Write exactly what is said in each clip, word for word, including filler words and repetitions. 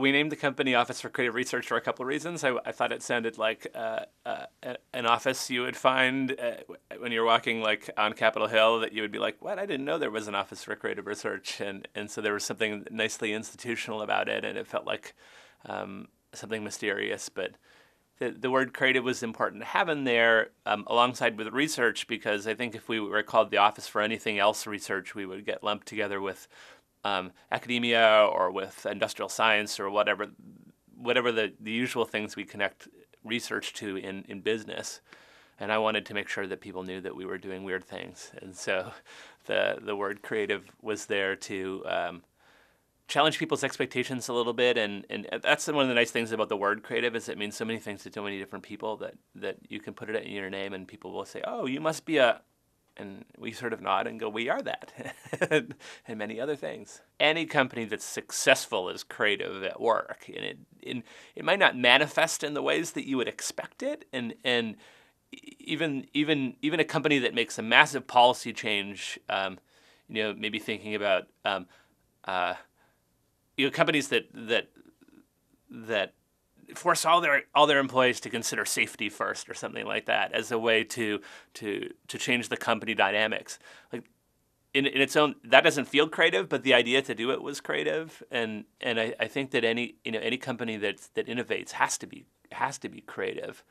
We named the company Office for Creative Research for a couple of reasons. I, I thought it sounded like uh, uh, an office you would find uh, when you're walking like on Capitol Hill that you would be like, what? I didn't know there was an Office for Creative Research. And, and so there was something nicely institutional about it, and it felt like um, something mysterious. But the, the word creative was important to have in there um, alongside with research, because I think if we were called the Office for anything else research, we would get lumped together with Um, academia or with industrial science or whatever whatever the, the usual things we connect research to in, in business. And I wanted to make sure that people knew that we were doing weird things. And so the, the word creative was there to um, challenge people's expectations a little bit. And, and that's one of the nice things about the word creative, is it means so many things to so many different people that, that you can put it in your name and people will say, oh, you must be a... And we sort of nod and go, we are that, and many other things. Any company that's successful is creative at work. And it, in, it might not manifest in the ways that you would expect it. And, and even, even, even a company that makes a massive policy change, um, you know, maybe thinking about, um, uh, you know, companies that, that, that force all their all their employees to consider safety first or something like that as a way to to to change the company dynamics. Like in, in its own, that doesn't feel creative, but the idea to do it was creative. And and I, I think that any you know any company that that innovates has to be has to be creative.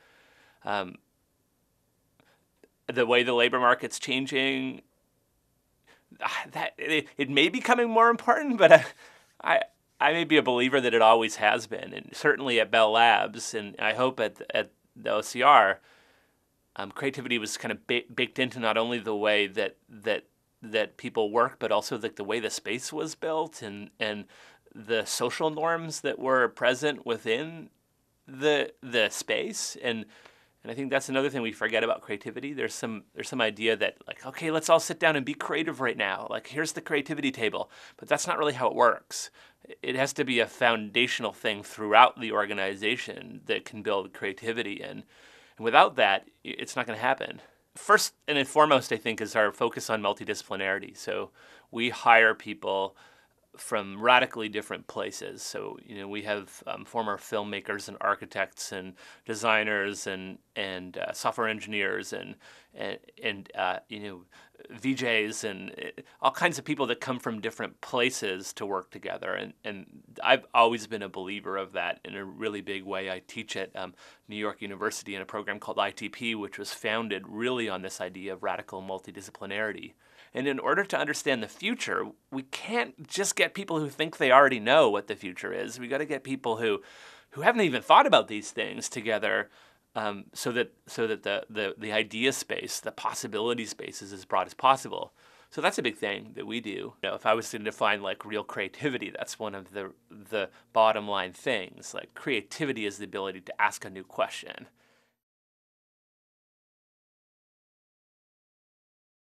Um, the way the labor market's changing, that it, it may be becoming more important, but I. I I may be a believer that it always has been, and certainly at Bell Labs, and I hope at at the O C R, um, creativity was kind of ba baked into not only the way that that that people work, but also the, the way the space was built and and the social norms that were present within the the space. And and I think that's another thing we forget about creativity. There's some there's some idea that like, okay, let's all sit down and be creative right now. Like, here's the creativity table, but that's not really how it works. It has to be a foundational thing throughout the organization that can build creativity in. And without that, it's not going to happen. First and foremost, I think, is our focus on multidisciplinarity. So we hire people from radically different places. So, you know, we have um, former filmmakers and architects and designers and and uh, software engineers and and, and uh, you know, V Js and all kinds of people that come from different places to work together. And and I've always been a believer of that in a really big way. I teach at um, New York University in a program called I T P, which was founded really on this idea of radical multidisciplinarity. And in order to understand the future, we can't just get people who think they already know what the future is. We got to get people who, who haven't even thought about these things together, um, so that so that the, the the idea space, the possibility space, is as broad as possible. So that's a big thing that we do. You know, if I was to define like real creativity, that's one of the the bottom line things. Like, creativity is the ability to ask a new question.